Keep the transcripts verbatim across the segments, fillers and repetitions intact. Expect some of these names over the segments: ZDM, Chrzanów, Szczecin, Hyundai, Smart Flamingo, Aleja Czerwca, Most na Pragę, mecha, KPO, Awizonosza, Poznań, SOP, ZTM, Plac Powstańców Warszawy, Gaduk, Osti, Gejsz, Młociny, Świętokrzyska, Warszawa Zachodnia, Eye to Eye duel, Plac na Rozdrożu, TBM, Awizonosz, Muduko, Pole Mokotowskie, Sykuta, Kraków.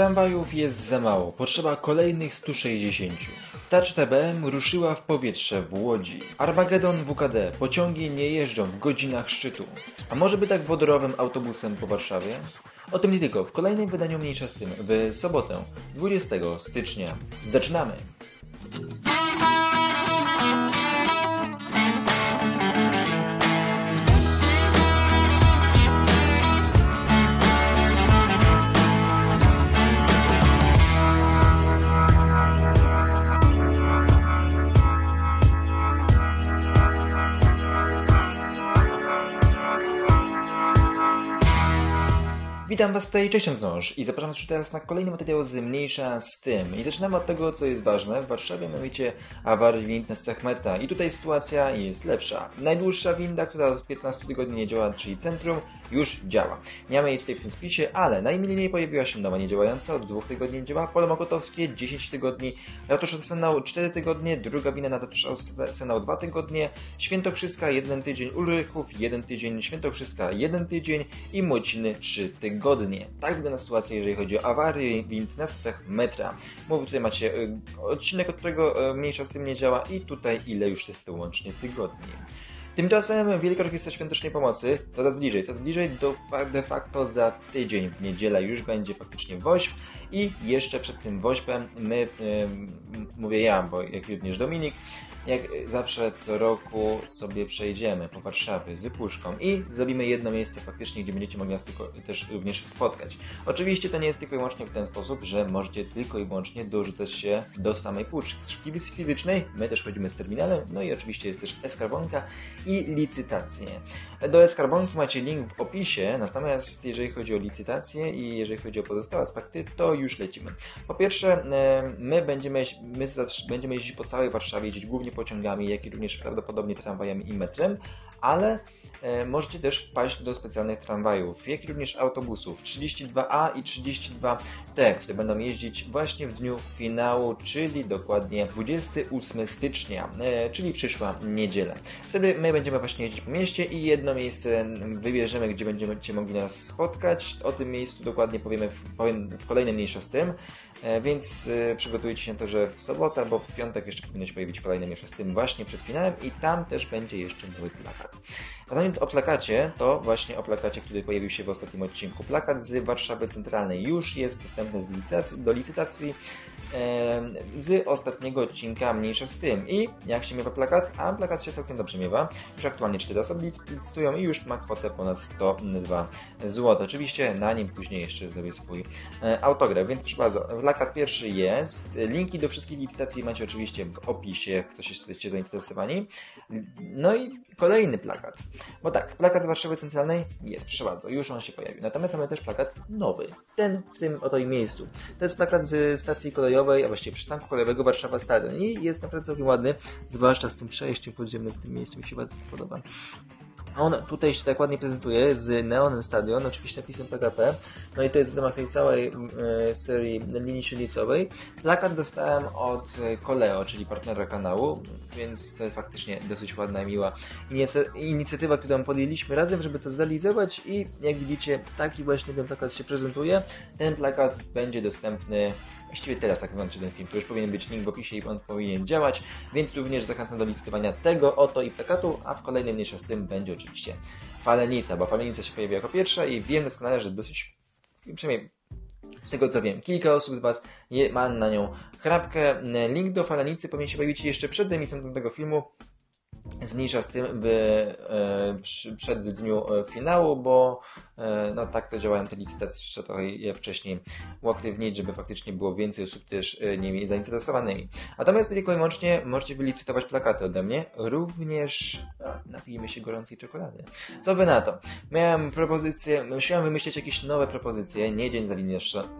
Tramwajów jest za mało, potrzeba kolejnych stu sześćdziesięciu. Tacz T B M ruszyła w powietrze w Łodzi. Armagedon W K D, pociągi nie jeżdżą w godzinach szczytu. A może by tak wodorowym autobusem po Warszawie? O tym nie tylko w kolejnym wydaniu Mniejsza z tym w sobotę dwudziestego stycznia. Zaczynamy! Witam Was tutaj, cześć, wciąż i zapraszam już teraz na kolejny materiał z Mniejsza z tym. I zaczynamy od tego, co jest ważne w Warszawie, mianowicie awarii wind na Stachmeta. I tutaj sytuacja jest lepsza. Najdłuższa winda, która od piętnastu tygodni nie działa, czyli centrum, już działa. Nie mamy jej tutaj w tym spisie, ale najmniej pojawiła się nowa niedziałająca, od dwóch tygodni nie działa. Pole Mokotowskie dziesięć tygodni, Ratusz Arsenał cztery tygodnie, druga wina na Ratusz Arsenał dwa tygodnie, Świętokrzyska jeden tydzień, Ulrychów jeden tydzień, Świętokrzyska jeden tydzień i Młociny trzy tygodnie. Godnie. Tak wygląda sytuacja, jeżeli chodzi o awarię wind na stacjach metra. Mówię, tutaj macie odcinek, od którego Mniejsza z tym nie działa i tutaj ile już jest to łącznie tygodni. Tymczasem Wielka Orkiestra Świątecznej Pomocy coraz bliżej, coraz bliżej, do de facto za tydzień w niedzielę już będzie faktycznie WOŚP i jeszcze przed tym WOŚPem my, yy, mówię ja, bo jak również Dominik, jak zawsze co roku sobie przejdziemy po Warszawie z puszką i zrobimy jedno miejsce faktycznie, gdzie będziecie mogli nas tylko, też również spotkać. Oczywiście to nie jest tylko i wyłącznie w ten sposób, że możecie tylko i wyłącznie dorzucać się do samej puszki fizycznej. My też chodzimy z terminalem, no i oczywiście jest też e-skarbonka i licytacje. Do e-skarbonki macie link w opisie, natomiast jeżeli chodzi o licytacje i jeżeli chodzi o pozostałe aspekty, to już lecimy. Po pierwsze, my będziemy, my będziemy jeździć po całej Warszawie, jeździć głównie pociągami, jak i również prawdopodobnie tramwajami i metrem, ale e, możecie też wpaść do specjalnych tramwajów, jak i również autobusów trzydzieści dwa A i trzydzieści dwa T, które będą jeździć właśnie w dniu finału, czyli dokładnie dwudziestego ósmego stycznia, e, czyli przyszła niedziela. Wtedy my będziemy właśnie jeździć po mieście i jedno miejsce wybierzemy, gdzie będziecie mogli nas spotkać. O tym miejscu dokładnie powiemy w, powiem w kolejnym Mniejsza z tym. Więc y, przygotujcie się na to, że w sobotę, bo w piątek jeszcze powinno się pojawić kolejne Mniejsza z tym właśnie przed finałem i tam też będzie jeszcze nowy plakat. A zanim o plakacie, to właśnie o plakacie, który pojawił się w ostatnim odcinku. Plakat z Warszawy Centralnej już jest dostępny z licytacji, do licytacji e, z ostatniego odcinka Mniejsza z tym. I jak się miewa plakat? A plakat się całkiem dobrze miewa. Już aktualnie cztery osoby licytują i już ma kwotę ponad sto dwa złote. Oczywiście na nim później jeszcze zrobię swój e, autograf, więc proszę bardzo. Plakat pierwszy jest. Linki do wszystkich licytacji macie oczywiście w opisie, jak ktoś jesteście zainteresowani. No i kolejny plakat. Bo tak, plakat z Warszawy Centralnej jest, proszę bardzo, już on się pojawił. Natomiast mamy też plakat nowy. Ten w tym oto miejscu. To jest plakat z stacji kolejowej, a właściwie przystanku kolejowego Warszawa Stadion. I jest naprawdę całkiem ładny, zwłaszcza z tym przejściem podziemnym w tym miejscu. Mi się bardzo podoba. On tutaj się tak ładnie prezentuje z neonem Stadion, oczywiście napisem P K P. No i to jest w ramach tej całej e, serii linii średnicowej. Plakat dostałem od KOLEO, czyli partnera kanału, więc to faktycznie dosyć ładna i miła inicjatywa, którą podjęliśmy razem, żeby to zrealizować i jak widzicie, taki właśnie ten plakat się prezentuje. Ten plakat będzie dostępny właściwie teraz, jak wygląda ten film, to już powinien być link w opisie i on powinien działać, więc również zachęcam do licytowania tego oto i plakatu, a w kolejnym Mniejsza z tym będzie oczywiście Falenica, bo Falenica się pojawi jako pierwsza i wiem doskonale, że dosyć, przynajmniej z tego co wiem, kilka osób z Was je, ma na nią chrapkę. Link do Falenicy powinien się pojawić jeszcze przed emisją tego filmu, zmniejsza z tym w, e, przy, przed dniu finału, bo e, no tak to działają te licytacje, jeszcze trochę je wcześniej uaktywnić, żeby faktycznie było więcej osób też e, nimi zainteresowanymi. Natomiast tylko i wyłącznie możecie wylicytować plakaty ode mnie, również no, napijmy się gorącej czekolady. Co Wy na to? Miałem propozycję, musiałem wymyślić jakieś nowe propozycje, nie dzień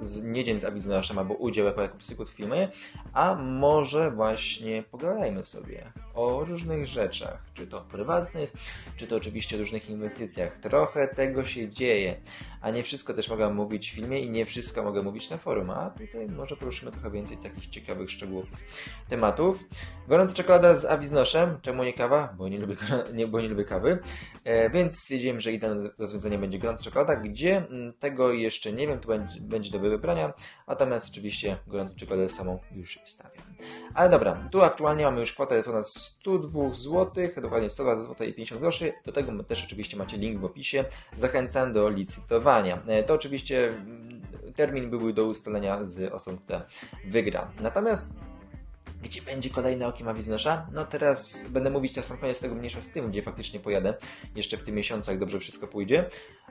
z, nie dzień z Awizonosza ma, bo udział jako, jako psykut w filmie, a może właśnie pogadajmy sobie o różnych rzeczach, czy to prywatnych, czy to oczywiście różnych inwestycjach. Trochę tego się dzieje, a nie wszystko też mogę mówić w filmie i nie wszystko mogę mówić na forum, a tutaj może poruszymy trochę więcej takich ciekawych, szczegółowych tematów. Gorąca czekolada z Awiznoszem, czemu nie kawa? Bo nie lubię, nie, bo nie lubię kawy, e, więc stwierdziłem, że idealne rozwiązanie będzie gorąca czekolada, gdzie tego jeszcze nie wiem, to będzie, będzie do wybrania, natomiast oczywiście gorącą czekoladę samą już stawiam. Ale dobra, tu aktualnie mamy już kwotę to na sto dwa złote, dokładnie sto dwa złote i pięćdziesiąt groszy. Do tego też oczywiście macie link w opisie. Zachęcam do licytowania. To oczywiście termin byłby do ustalenia z osobą, która wygra. Natomiast gdzie będzie kolejne okiem Awizonosza? No teraz będę mówić na sam koniec tego mniejsza z tym, gdzie faktycznie pojadę. Jeszcze w tym miesiącu, jak dobrze wszystko pójdzie.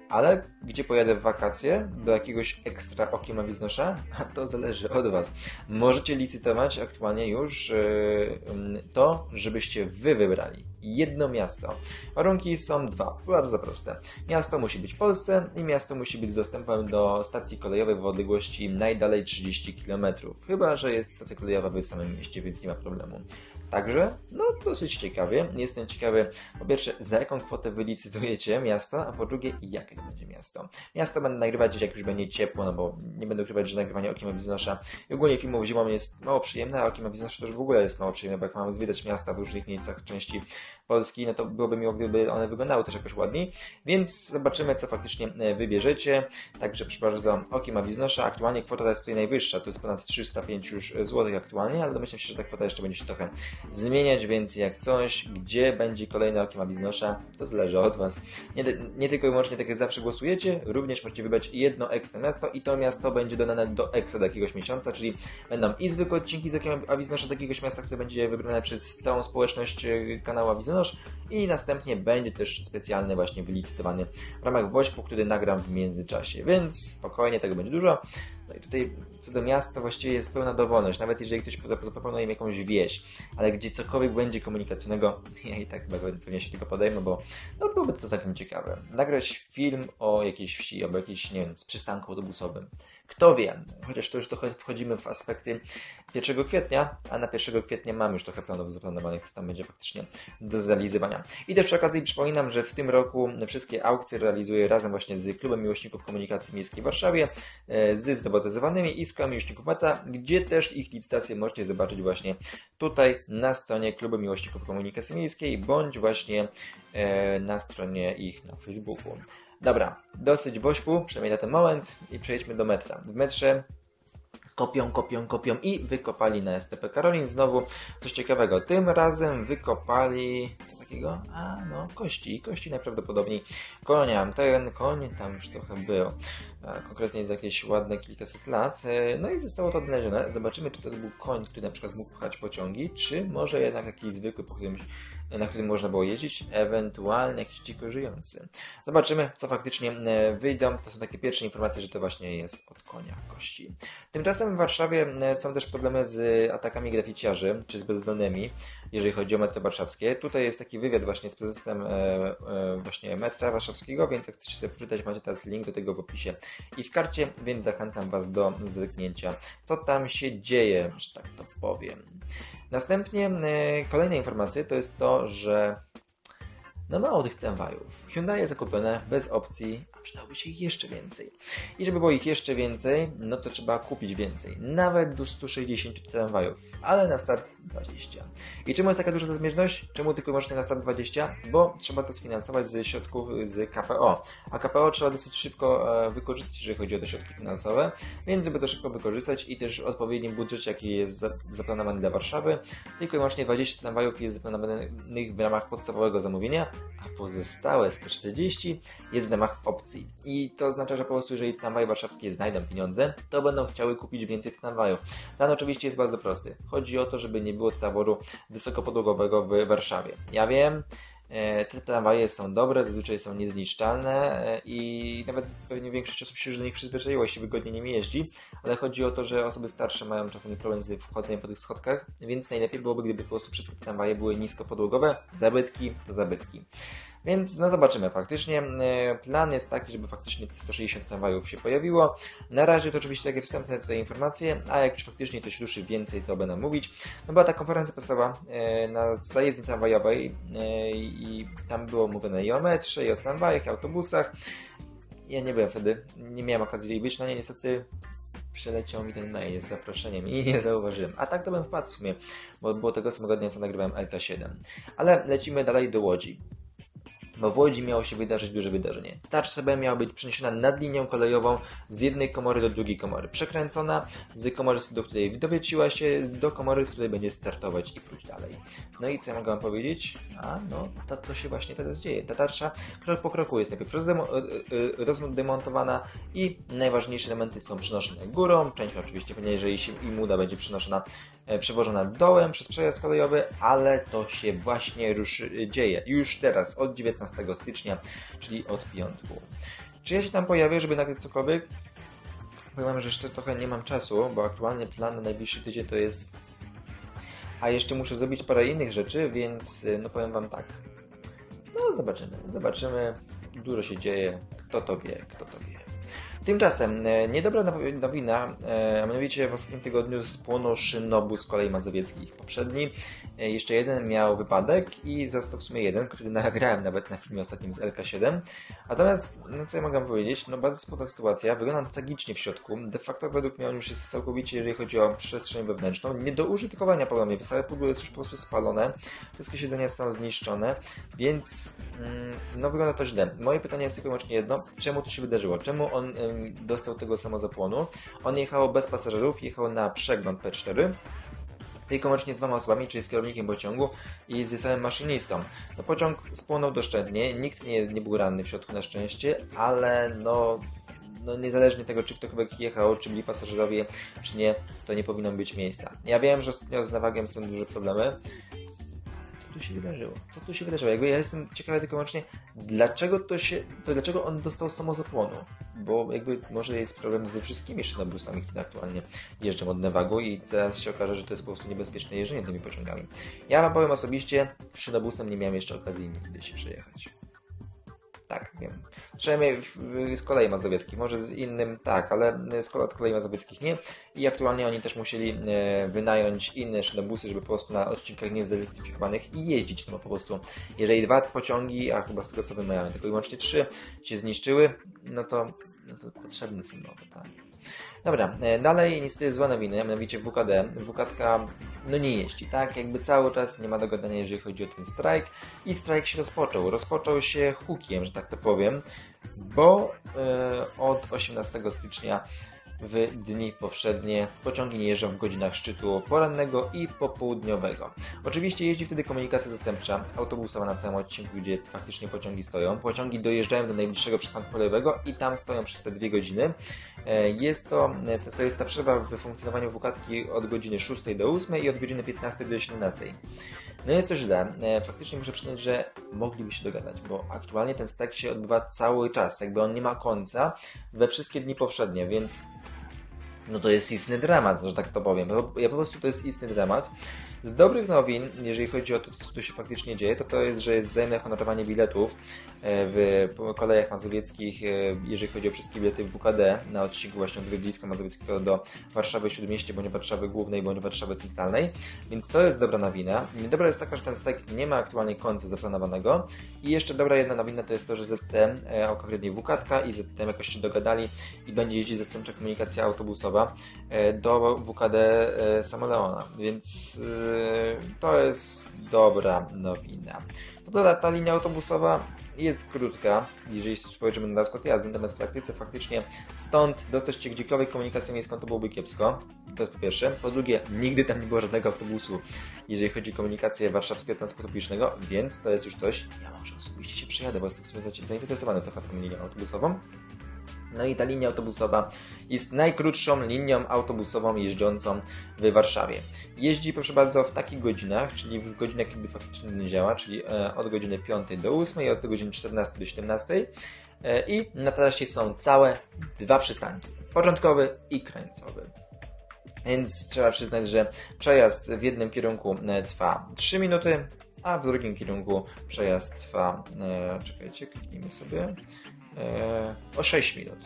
Ale gdzie pojadę w wakacje? Do jakiegoś ekstra okiem Awizonosza? A to zależy od Was. Możecie licytować aktualnie już yy, to, żebyście Wy wybrali jedno miasto. Warunki są dwa, bardzo proste. Miasto musi być w Polsce i miasto musi być z dostępem do stacji kolejowej w odległości najdalej trzydzieści kilometrów. Chyba że jest stacja kolejowa w samym mieście, więc nie ma problemu. Także, no dosyć ciekawie. Jestem ciekawy, po pierwsze, za jaką kwotę wylicytujecie miasto, a po drugie, jakie to będzie miasto. Miasto będę nagrywać, jak już będzie ciepło, no bo nie będę ukrywać, że nagrywanie okiem Awizonosza i ogólnie filmów zimą jest mało przyjemne, a okiem Awizonosza też w ogóle jest mało przyjemne, bo jak mamy zwiedzać miasta w różnych miejscach w części Polski, no to byłoby miło, gdyby one wyglądały też jakoś ładniej, więc zobaczymy, co faktycznie wybierzecie. Także przepraszam, okiem Awizonosza. Aktualnie kwota ta jest tutaj najwyższa, to jest ponad trzysta pięć złotych aktualnie, ale domyślam się, że ta kwota jeszcze będzie się trochę zmieniać, więc jak coś, gdzie będzie kolejne okiem Awizonosza, to zależy od Was. Nie, nie tylko i wyłącznie tak jak zawsze głosujecie, również możecie wybrać jedno ekstra miasto i to miasto będzie dodane do ekstra do jakiegoś miesiąca, czyli będą i zwykłe odcinki z okiem Awizonosza z jakiegoś miasta, które będzie wybrane przez całą społeczność kanału Awizonosz i następnie będzie też specjalny właśnie wylicytowany w ramach WOŚP-u, który nagram w międzyczasie, więc spokojnie, tego będzie dużo. No i tutaj co do miasta właściwie jest pełna dowolność, nawet jeżeli ktoś zaproponuje im jakąś wieś, ale gdzie cokolwiek będzie komunikacyjnego, ja i tak pewnie się tylko podejmę, bo no, byłoby to całkiem ciekawe. Nagrać film o jakiejś wsi, albo jakiejś, nie wiem, z przystanku autobusowym. Kto wie, chociaż to już trochę wchodzimy w aspekty pierwszego kwietnia, a na pierwszego kwietnia mam już trochę planów zaplanowanych, co tam będzie faktycznie do zrealizowania. I też przy okazji przypominam, że w tym roku wszystkie aukcje realizuję razem właśnie z Klubem Miłośników Komunikacji Miejskiej w Warszawie, z zobowiązanymi i z Kołem Miłośników Meta, gdzie też ich licytacje możecie zobaczyć właśnie tutaj na stronie Klubu Miłośników Komunikacji Miejskiej, bądź właśnie na stronie ich na Facebooku. Dobra, dosyć wośpu, przynajmniej na ten moment i przejdźmy do metra. W metrze kopią, kopią, kopią i wykopali na S T P Karolin znowu coś ciekawego. Tym razem wykopali... co takiego? A no, kości. Kości najprawdopodobniej konia. Ten koń tam już trochę był. Konkretnie za jakieś ładne kilkaset lat. No i zostało to odnalezione. Zobaczymy, czy to był koń, który na przykład mógł pchać pociągi, czy może jednak jakiś zwykły, po którymś, na którym można było jeździć, ewentualnie jakiś dziko żyjący. Zobaczymy, co faktycznie wyjdą. To są takie pierwsze informacje, że to właśnie jest od konia kości. Tymczasem w Warszawie są też problemy z atakami graficiarzy, czy z bezdomnymi, jeżeli chodzi o metro warszawskie. Tutaj jest taki wywiad właśnie z prezesem właśnie metra warszawskiego, więc jak chcecie sobie przeczytać, macie teraz link do tego w opisie i w karcie, więc zachęcam Was do zerknięcia, co tam się dzieje, że tak to powiem. Następnie kolejne informacje to jest to, że no mało tych tramwajów. Hyundai jest zakupione bez opcji, a przydałoby się ich jeszcze więcej. I żeby było ich jeszcze więcej, no to trzeba kupić więcej. Nawet do stu sześćdziesięciu tramwajów, ale na start dwadzieścia. I czemu jest taka duża rozbieżność? Czemu tylko i wyłącznie na start dwadzieścia? Bo trzeba to sfinansować ze środków z K P O. A K P O trzeba dosyć szybko wykorzystać, jeżeli chodzi o te środki finansowe, więc żeby to szybko wykorzystać i też w odpowiednim budżecie, jaki jest zaplanowany dla Warszawy, tylko i wyłącznie dwadzieścia tramwajów jest zaplanowanych w ramach podstawowego zamówienia, a pozostałe sto czterdzieści jest w ramach opcji. I to oznacza, że po prostu jeżeli tramwaje warszawskie znajdą pieniądze, to będą chciały kupić więcej tramwajów. Plan oczywiście jest bardzo prosty. Chodzi o to, żeby nie było taboru wysokopodłogowego w Warszawie. Ja wiem, te tramwaje są dobre, zazwyczaj są niezniszczalne i nawet pewnie większość osób się już do nich przyzwyczaiło, jeśli wygodnie nimi jeździ, ale chodzi o to, że osoby starsze mają czasami problem z wchodzeniem po tych schodkach, więc najlepiej byłoby, gdyby po prostu wszystkie tramwaje były niskopodłogowe, zabytki to zabytki. Więc no zobaczymy faktycznie. Plan jest taki, żeby faktycznie te sto sześćdziesiąt tramwajów się pojawiło. Na razie to oczywiście takie wstępne tutaj informacje, a jak już faktycznie coś ruszy więcej, to będę mówić. No była ta konferencja prasowa na zajezdni tramwajowej i tam było mówione i o metrze, i o tramwajach, i o autobusach. Ja nie byłem wtedy, nie miałem okazji jej być, no nie, niestety przeleciał mi ten mail z zaproszeniem i nie zauważyłem. A tak to bym wpadł w sumie, bo było tego samego dnia, co nagrywałem L K siedem. Ale lecimy dalej do Łodzi. Bo w Łodzi miało się wydarzyć duże wydarzenie. Ta trasa miała być przeniesiona nad linią kolejową z jednej komory do drugiej komory. Przekręcona z komory, do której dowróciła się, do komory, z której będzie startować i pójść dalej. No i co ja mogę wam powiedzieć? A no, to, to się właśnie teraz dzieje. Ta tarcza krok po kroku jest najpierw rozdemontowana i najważniejsze elementy są przenoszone górą. Część oczywiście, jeżeli się im uda, będzie przenoszona, przewożona dołem przez przejazd kolejowy, ale to się właśnie ruszy, dzieje. Już teraz, od dziewiętnastego stycznia, czyli od piątku. Czy ja się tam pojawię, żeby nagrać cokolwiek? Powiem wam, że jeszcze trochę nie mam czasu, bo aktualnie plan na najbliższy tydzień to jest... A jeszcze muszę zrobić parę innych rzeczy, więc no powiem wam tak. No zobaczymy, zobaczymy. Dużo się dzieje. Kto to wie, kto to wie. Tymczasem niedobra nowina, a mianowicie w ostatnim tygodniu spłonął szynobus kolei mazowieckich. Poprzedni jeszcze jeden miał wypadek i został w sumie jeden, który nagrałem nawet na filmie ostatnim z L K siedem. Natomiast, no co ja mogę powiedzieć, no bardzo smutna sytuacja, wygląda tragicznie w środku. De facto według mnie on już jest całkowicie, jeżeli chodzi o przestrzeń wewnętrzną, nie do użytkowania po mnie. Całe pudło jest już po prostu spalone, wszystkie siedzenia są zniszczone, więc mm, no wygląda to źle. Moje pytanie jest tylko wyłącznie jedno, czemu to się wydarzyło? Czemu on dostał tego samozapłonu? On jechał bez pasażerów, jechał na przegląd P cztery, tylko łącznie z dwoma osobami, czyli z kierownikiem pociągu i z samym maszynistą. No, pociąg spłonął doszczętnie, nikt nie, nie był ranny w środku na szczęście, ale no, no niezależnie od tego, czy ktokolwiek jechał, czy byli pasażerowie, czy nie, to nie powinno być miejsca. Ja wiem, że ostatnio z Newagiem są duże problemy. Co tu się wydarzyło? Co tu się wydarzyło? Jakby ja jestem ciekawy tylko łącznie, dlaczego to się, to dlaczego on dostał samozapłonu? Bo jakby może jest problem ze wszystkimi szynobusami, które aktualnie jeżdżą od Newagu i teraz się okaże, że to jest po prostu niebezpieczne jeżdżenie tymi pociągami. Ja wam powiem osobiście, szynobusem nie miałem jeszcze okazji nigdy się przejechać. Tak, wiem. Przynajmniej z kolei mazowieckich, może z innym tak, ale z kolei mazowieckich nie. I aktualnie oni też musieli wynająć inne szynobusy, żeby po prostu na odcinkach niezidentyfikowanych i jeździć. No po prostu, jeżeli dwa pociągi, a chyba z tego co wymawiamy, tylko i łącznie trzy się zniszczyły, no to, no to potrzebne są nowe, tak. Dobra, dalej niestety złe nowiny, a mianowicie W K D. W K D no nie jeździ, tak? Jakby cały czas nie ma dogadania, jeżeli chodzi o ten strajk. I strajk się rozpoczął. Rozpoczął się hukiem, że tak to powiem, bo yy, od osiemnastego stycznia w dni powszednie pociągi nie jeżdżą w godzinach szczytu porannego i popołudniowego. Oczywiście jeździ wtedy komunikacja zastępcza, autobusowa na całym odcinku, gdzie faktycznie pociągi stoją. Pociągi dojeżdżają do najbliższego przystanku kolejowego i tam stoją przez te dwie godziny. Jest to, to jest ta przerwa w funkcjonowaniu W K D od godziny szóstej do ósmej i od godziny piętnastej do siedemnastej. No jest to źle. Faktycznie muszę przyznać, że mogliby się dogadać, bo aktualnie ten strajk się odbywa cały czas. Jakby on nie ma końca we wszystkie dni powszednie, więc no to jest istny dramat, że tak to powiem. Ja po prostu to jest istny dramat. Z dobrych nowin, jeżeli chodzi o to, co tu się faktycznie dzieje, to to jest, że jest wzajemne honorowanie biletów w kolejach mazowieckich, jeżeli chodzi o wszystkie bilety w W K D na odcinku właśnie od Grodziska Mazowieckiego do Warszawy Śródmieście, bądź Warszawy Głównej, bądź Warszawy Centralnej, więc to jest dobra nowina. Niedobra jest taka, że ten strajk nie ma aktualnie końca zaplanowanego i jeszcze dobra jedna nowina to jest to, że Z T M, a konkretnie W K D i Z T M jakoś się dogadali i będzie jeździć zastępcza komunikacja autobusowa do W K D Samoleona, więc to jest dobra nowina. To prawda, ta linia autobusowa jest krótka, jeżeli spojrzymy na skład jazdy, natomiast w praktyce faktycznie stąd dostać się gdziekolwiek komunikacją miejską to byłoby kiepsko. To jest po pierwsze. Po drugie, nigdy tam nie było żadnego autobusu, jeżeli chodzi o komunikację warszawskiego transportu publicznego, więc to jest już coś. Ja może osobiście się przejadę, bo jestem w sumie zainteresowany trochę tą linią autobusową. No i ta linia autobusowa jest najkrótszą linią autobusową jeżdżącą w Warszawie. Jeździ, proszę bardzo, w takich godzinach, czyli w godzinach, kiedy faktycznie nie działa, czyli od godziny piątej do ósmej i od godziny czternastej do siedemnastej. I na trasie są całe dwa przystanki, początkowy i krańcowy. Więc trzeba przyznać, że przejazd w jednym kierunku trwa trzy minuty, a w drugim kierunku przejazd trwa, e, czekajcie, kliknijmy sobie, e, o sześć minut.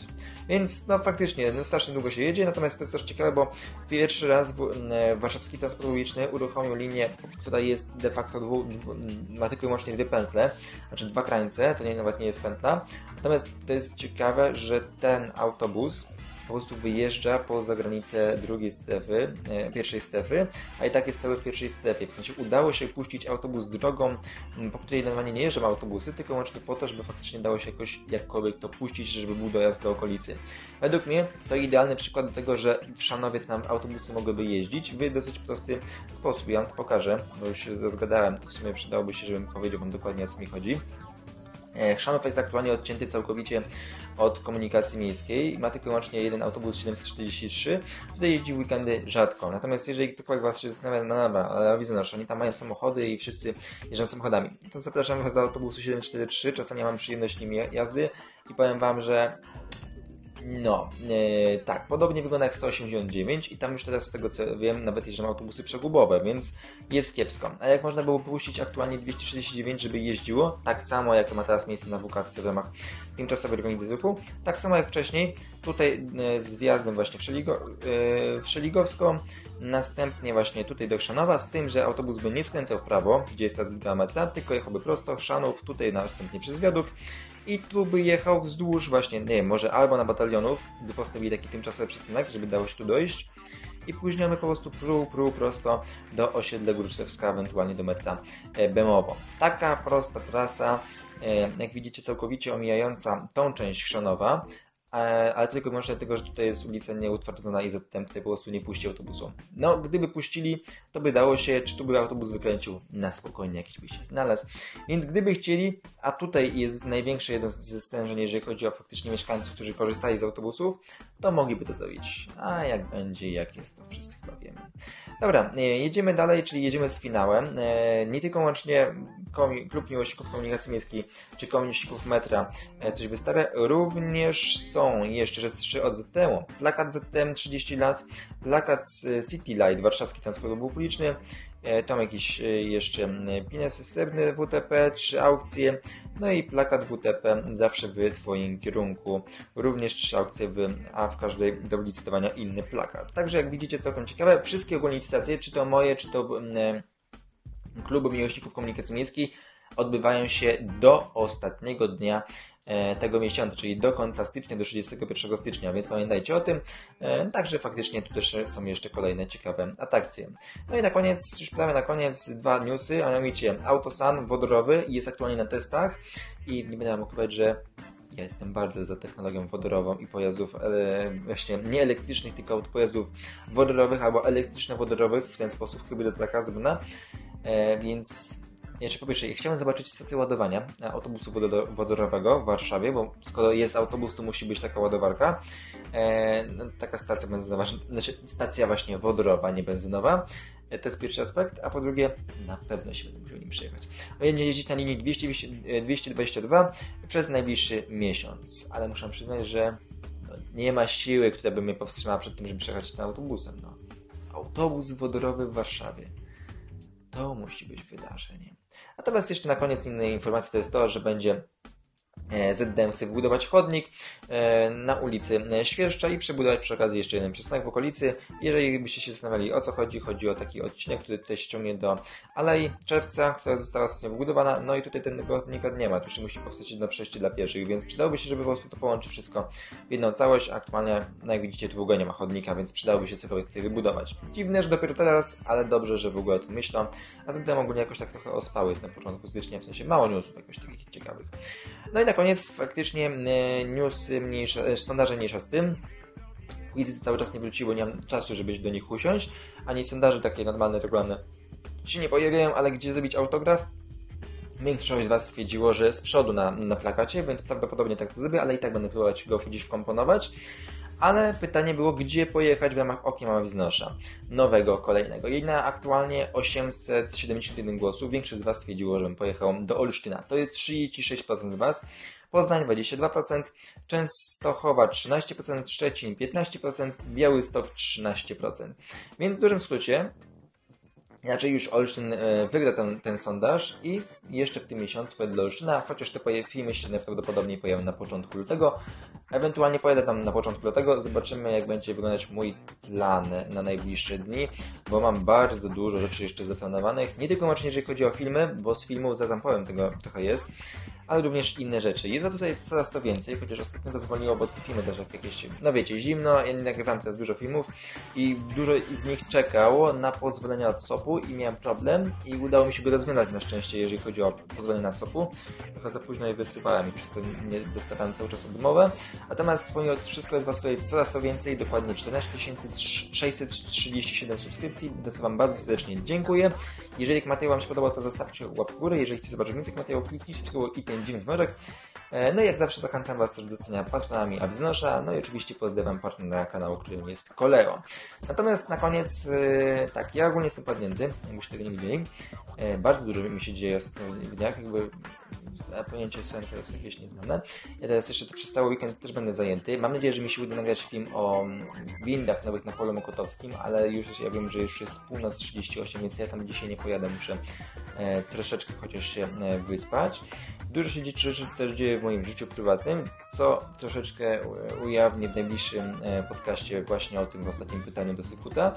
Więc no faktycznie, no, strasznie długo się jedzie, natomiast to jest też ciekawe, bo pierwszy raz w, e, warszawski transport publiczny uruchomił linię, która jest de facto dwu, dwu, ma tylko i wyłącznie dwie pętle, znaczy dwa krańce, to nie, nawet nie jest pętla. Natomiast to jest ciekawe, że ten autobus po prostu wyjeżdża poza granicę drugiej strefy, e, pierwszej strefy, a i tak jest cały w pierwszej strefie. W sensie udało się puścić autobus drogą, po której normalnie nie jeżdżą autobusy, tylko łącznie po to, żeby faktycznie dało się jakoś jakkolwiek to puścić, żeby był dojazd do okolicy. Według mnie to idealny przykład do tego, że w Chrzanowie tam autobusy mogłyby jeździć w dosyć prosty sposób. Ja wam to pokażę, bo już się rozgadałem, to w sumie przydałoby się, żebym powiedział wam dokładnie, o co mi chodzi. Chrzanów jest aktualnie odcięty całkowicie od komunikacji miejskiej. Ma tylko łącznie jeden autobus siedemset czterdzieści trzy, tutaj jeździ w weekendy rzadko. Natomiast jeżeli ktokolwiek was się zastanawia, no dobra, ale Awizonosza, oni tam mają samochody i wszyscy jeżdżą samochodami, to zapraszam was do autobusu siedemset czterdzieści trzy, czasami ja mam przyjemność nim jazdy i powiem wam, że no, e, tak, podobnie wygląda jak sto osiemdziesiąt dziewięć i tam już teraz z tego co wiem nawet jeżdżą autobusy przegubowe, więc jest kiepsko. A jak można było puścić aktualnie dwieście sześćdziesiąt dziewięć, żeby jeździło, tak samo jak to ma teraz miejsce na W K D w ramach tymczasowej organizacji ruchu, tak samo jak wcześniej, tutaj e, z wjazdem właśnie w, Szeligo, e, w Szeligowską, następnie właśnie tutaj do Chrzanowa, z tym, że autobus by nie skręcał w prawo, gdzie jest teraz budowa metra, tylko jechałby prosto, Chrzanów, tutaj następnie przez Gaduk, i tu by jechał wzdłuż właśnie, nie wiem, może albo na batalionów, gdy postawili taki tymczasowy przystanek, żeby dało się tu dojść, i później my po prostu pru, pru prosto do osiedla Gruszewska, ewentualnie do metra Bemowo. Taka prosta trasa, jak widzicie, całkowicie omijająca tą część Chrzanowa, ale tylko wyłącznie dlatego, że tutaj jest ulica nieutwardzona i Z T M tutaj po prostu nie puści autobusu. No, gdyby puścili, to by dało się, czy tu by autobus wykręcił, na spokojnie jakiś by się znalazł. Więc gdyby chcieli, a tutaj jest największe jedno ze stężeń, jeżeli chodzi o faktycznie mieszkańców, którzy korzystali z autobusów, to mogliby to zrobić. A jak będzie, jak jest, to wszyscy chyba wiemy. Dobra, jedziemy dalej, czyli jedziemy z finałem. Nie tylko łącznie Klub Miłośników Komunikacji Miejskiej, czy Miłośników Metra coś wystawia, również są jeszcze rzeczy od Z T M-u. Plakat Z T M trzydzieści lat, plakat City Light, warszawski transport publiczny, tam jakiś jeszcze pines srebrny W T P, trzy aukcje, no i plakat W T P zawsze w twoim kierunku. Również trzy aukcje, w, a w każdej do licytowania inny plakat. Także jak widzicie, całkiem ciekawe. Wszystkie ogólne licytacje, czy to moje, czy to Klubu Miłośników Komunikacji Miejskiej, odbywają się do ostatniego dnia tego miesiąca, czyli do końca stycznia, do trzydziestego pierwszego stycznia, więc pamiętajcie o tym. Także faktycznie tu też są jeszcze kolejne ciekawe atrakcje. No i na koniec, już prawie na koniec, dwa newsy, a mianowicie autosan wodorowy jest aktualnie na testach i nie będę wam ukrywać, że ja jestem bardzo za technologią wodorową i pojazdów e, właśnie nie elektrycznych, tylko pojazdów wodorowych albo elektryczno-wodorowych w ten sposób, hybryda taka zrobiona, e, więc jeszcze po pierwsze, chciałem zobaczyć stację ładowania autobusu wodorowego w Warszawie, bo skoro jest autobus, to musi być taka ładowarka. E, no, taka stacja benzynowa, znaczy stacja właśnie wodorowa, nie benzynowa. E, to jest pierwszy aspekt, a po drugie, na pewno się będę musiał nim przejechać. Będzie jeździć na linii dwieście dwadzieścia dwa przez najbliższy miesiąc, ale muszę przyznać, że no, nie ma siły, która by mnie powstrzymała przed tym, żeby przejechać tym autobusem. No. Autobus wodorowy w Warszawie. To musi być wydarzenie. Natomiast jeszcze na koniec innej informacji to jest to, że będzie Z D M chce wybudować chodnik na ulicy Świerszcza i przebudować przy okazji jeszcze jeden przystanek w okolicy. Jeżeli byście się zastanawiali, o co chodzi, chodzi o taki odcinek, który tutaj się ciągnie do Alei Czerwca, która została ostatnio wybudowana, no i tutaj ten chodnika nie ma, tu się musi powstać jedno przejście dla pieszych, więc przydałoby się, żeby po prostu to połączyć wszystko w jedną całość. Aktualnie, no jak widzicie, tu w ogóle nie ma chodnika, więc przydałoby się cokolwiek tutaj wybudować. Dziwne, że dopiero teraz, ale dobrze, że w ogóle o tym myślą, a Z D M ogólnie jakoś tak trochę ospały jest na początku stycznia, w sensie mało newsów jakoś takich ciekawych. No i na koniec faktycznie newsy mniejsza, sondaże mniejsza z tym. Quizy cały czas nie wróciły, bo nie mam czasu, żeby do nich usiąść. Ani sondaże takie normalne, regularne się nie pojawiają, ale gdzie zrobić autograf? Większość z was stwierdziło, że z przodu na, na plakacie, więc prawdopodobnie tak to zrobię, ale i tak będę próbować go gdzieś wkomponować. Ale pytanie było, gdzie pojechać w ramach Okiem Awizonosza, nowego, kolejnego. Jej na aktualnie osiemset siedemdziesiąt jeden głosów. Większość z was stwierdziło, żebym pojechał do Olsztyna. To jest trzydzieści sześć procent z was. Poznań dwadzieścia dwa procent, Częstochowa trzynaście procent, Szczecin piętnaście procent, Białystok trzynaście procent. Więc w dużym skrócie Inaczej już Olsztyn wygra ten, ten sondaż i jeszcze w tym miesiącu dla Olsztyna, chociaż te filmy się najprawdopodobniej pojawią na początku lutego. Ewentualnie pojadę tam na początku lutego, zobaczymy jak będzie wyglądać mój plan na najbliższe dni, bo mam bardzo dużo rzeczy jeszcze zaplanowanych. Nie tylko łącznie jeżeli chodzi o filmy, bo z filmów za zampałem tego trochę jest, ale również inne rzeczy. Jest tutaj coraz to więcej, chociaż ostatnio to zwolniło, bo te filmy też jakieś, no wiecie, zimno, ja nie nagrywam teraz dużo filmów i dużo z nich czekało na pozwolenia od sopu i miałem problem i udało mi się go rozwiązać na szczęście, jeżeli chodzi o pozwolenie na sopu. Trochę za późno je wysyłałem i przez to nie dostawałem cały czas odmowę. Natomiast pomimo wszystko jest Was tutaj coraz to więcej, dokładnie czternaście tysięcy sześćset trzydzieści siedem subskrypcji. Do co Wam bardzo serdecznie dziękuję. Jeżeli materiał Wam się podobał, to zostawcie łapkę w górę. Jeżeli chcecie zobaczyć więcej materiałów, kliknijcie subskrybuj i pięć dzwoneczek. No i jak zawsze zachęcam Was też do doceniania patronami Awizonosza, no i oczywiście pozdrawiam partnera kanału, którym jest KOLEO. Natomiast na koniec, tak, ja ogólnie jestem padnięty, jakbyście tego nie widzieli. Bardzo dużo mi się dzieje w dniach, jakby pojęcie sensu to jest jakieś nieznane. Ja teraz jeszcze to przez cały weekend też będę zajęty. Mam nadzieję, że mi się uda nagrać film o windach nowych na Polu Mokotowskim, ale już ja wiem, że już jest północ trzydzieści osiem, więc ja tam dzisiaj nie pojadę, muszę e, troszeczkę chociaż się e, wyspać. Dużo się rzeczy też dzieje w moim życiu prywatnym, co troszeczkę ujawnię w najbliższym e, podcaście właśnie o tym w ostatnim pytaniu do Sykuta.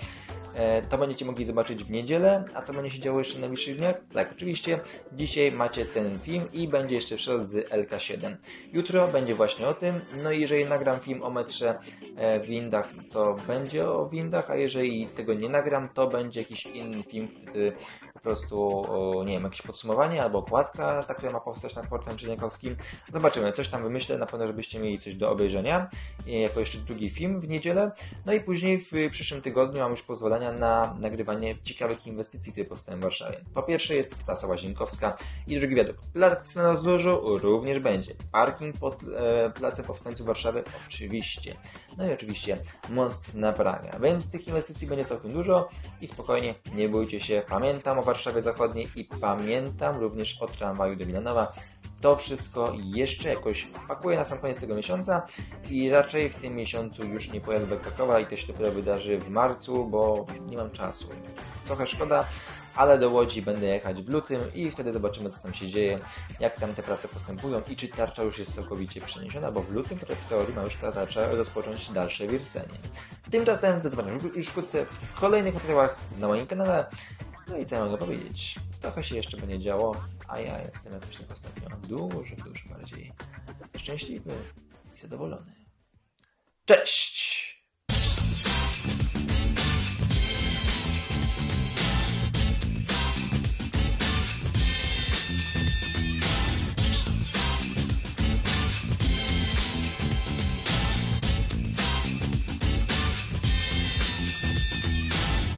E, to będziecie mogli zobaczyć w niedzielę, a co będzie się działo jeszcze w najbliższych dniach? Tak, oczywiście dzisiaj macie ten film i będzie jeszcze wszedł z L K siedem. Jutro będzie właśnie o tym, no i jeżeli nagram film o metrze w windach, to będzie o windach, a jeżeli tego nie nagram, to będzie jakiś inny film, który po prostu, nie wiem, jakieś podsumowanie albo okładka, ta, która ma powstać nad portem Czerniakowskim. Zobaczymy, coś tam wymyślę, na pewno żebyście mieli coś do obejrzenia, jako jeszcze drugi film w niedzielę, no i później w przyszłym tygodniu mam już pozwolenia na nagrywanie ciekawych inwestycji, które powstają w Warszawie. Po pierwsze jest trasa Łazienkowska i drugi wiadukt. Plac na rozdrożu również będzie. Parking pod e, Placem Powstańców Warszawy oczywiście. No i oczywiście most na Pragę. Więc tych inwestycji będzie całkiem dużo i spokojnie, nie bójcie się. Pamiętam o Warszawie Zachodniej i pamiętam również o tramwaju do Wilanowa. To wszystko jeszcze jakoś pakuję na sam koniec tego miesiąca i raczej w tym miesiącu już nie pojadę do Krakowa i to się dopiero wydarzy w marcu, bo nie mam czasu. Trochę szkoda, ale do Łodzi będę jechać w lutym i wtedy zobaczymy, co tam się dzieje, jak tam te prace postępują i czy tarcza już jest całkowicie przeniesiona, bo w lutym w teorii ma już ta tarcza rozpocząć dalsze wiercenie. Tymczasem do zobaczenia już wkrótce w kolejnych materiałach na moim kanale. No i co ja mogę powiedzieć? Trochę się jeszcze będzie działo, a ja jestem jakoś tak ostatnio dużo, dużo bardziej szczęśliwy i zadowolony. Cześć!